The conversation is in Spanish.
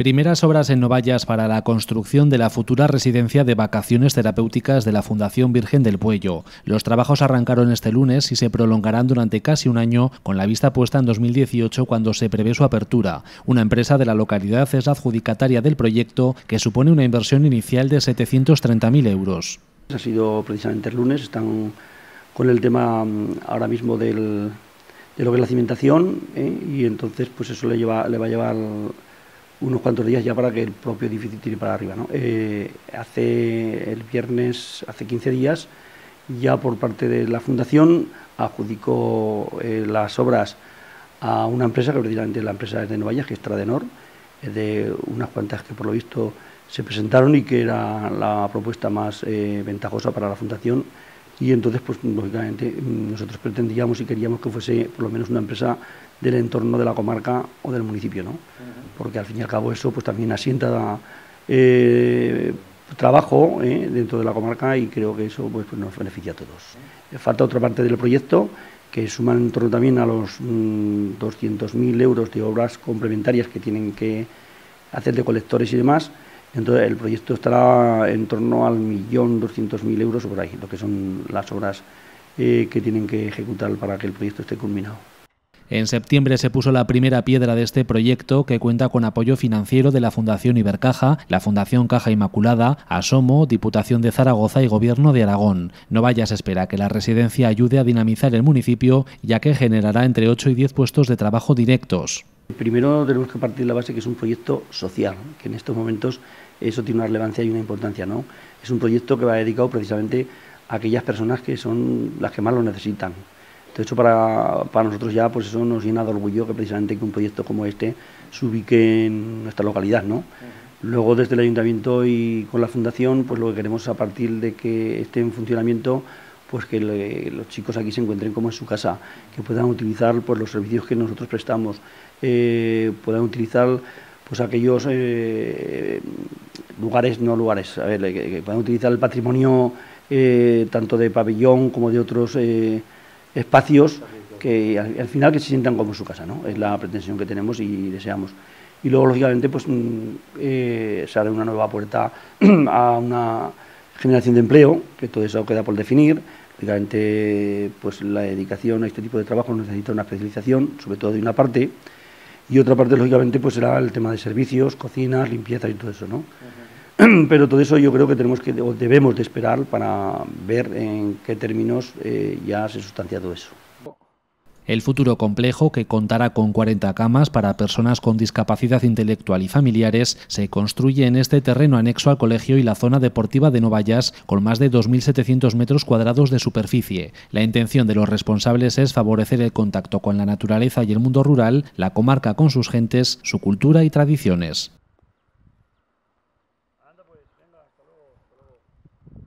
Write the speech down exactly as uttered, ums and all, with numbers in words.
Primeras obras en Novallas para la construcción de la futura residencia de vacaciones terapéuticas de la Fundación Virgen del Pueyo. Los trabajos arrancaron este lunes y se prolongarán durante casi un año, con la vista puesta en dos mil dieciocho cuando se prevé su apertura. Una empresa de la localidad es adjudicataria del proyecto, que supone una inversión inicial de setecientos treinta mil euros. Ha sido precisamente el lunes, están con el tema ahora mismo del, de lo que es la cimentación, ¿eh? y entonces pues eso le, lleva, le va a llevar unos cuantos días ya para que el propio edificio tire para arriba, ¿no? Eh, hace el viernes, hace quince días, ya por parte de la Fundación adjudicó eh, las obras a una empresa, que precisamente la empresa es de Novallas, que es Tradenor, es de unas cuantas que por lo visto se presentaron y que era la propuesta más eh, ventajosa para la Fundación. Y entonces, pues lógicamente, nosotros pretendíamos y queríamos que fuese por lo menos una empresa del entorno de la comarca o del municipio, ¿no? Porque al fin y al cabo eso pues también asienta eh, trabajo eh, dentro de la comarca, y creo que eso pues, pues nos beneficia a todos. Falta otra parte del proyecto, que suman en torno también a los mm, doscientos mil euros de obras complementarias que tienen que hacer de colectores y demás. Entonces el proyecto estará en torno al millón doscientos mil euros por ahí, lo que son las obras eh, que tienen que ejecutar para que el proyecto esté culminado. En septiembre se puso la primera piedra de este proyecto, que cuenta con apoyo financiero de la Fundación Ibercaja, la Fundación Caja Inmaculada, ASOMO, Diputación de Zaragoza y Gobierno de Aragón. Novallas espera que la residencia ayude a dinamizar el municipio, ya que generará entre ocho y diez puestos de trabajo directos. Primero tenemos que partir de la base que es un proyecto social, que en estos momentos eso tiene una relevancia y una importancia, ¿no? Es un proyecto que va dedicado precisamente a aquellas personas que son las que más lo necesitan. De hecho, para, para nosotros ya pues eso nos llena de orgullo, que precisamente que un proyecto como este se ubique en nuestra localidad, ¿no? Luego, desde el ayuntamiento y con la fundación, pues lo que queremos, a partir de que esté en funcionamiento, pues que le, los chicos aquí se encuentren como en su casa, que puedan utilizar pues, los servicios que nosotros prestamos, eh, puedan utilizar pues, aquellos eh, lugares, no lugares, a ver, que, que puedan utilizar el patrimonio eh, tanto de pabellón como de otros eh, espacios, que al, al final que se sientan como en su casa, ¿no? Es la pretensión que tenemos y deseamos. Y luego, lógicamente, pues eh, se abre una nueva puerta a una generación de empleo, que todo eso queda por definir. Lógicamente, pues la dedicación a este tipo de trabajo necesita una especialización, sobre todo de una parte, y otra parte, lógicamente, pues será el tema de servicios, cocinas, limpieza y todo eso, ¿no? Uh-huh. Pero todo eso yo creo que tenemos que, o debemos de esperar para ver en qué términos eh, ya se sustancia todo eso. El futuro complejo, que contará con cuarenta camas para personas con discapacidad intelectual y familiares, se construye en este terreno anexo al colegio y la zona deportiva de Novallas, con más de dos mil setecientos metros cuadrados de superficie. La intención de los responsables es favorecer el contacto con la naturaleza y el mundo rural, la comarca con sus gentes, su cultura y tradiciones.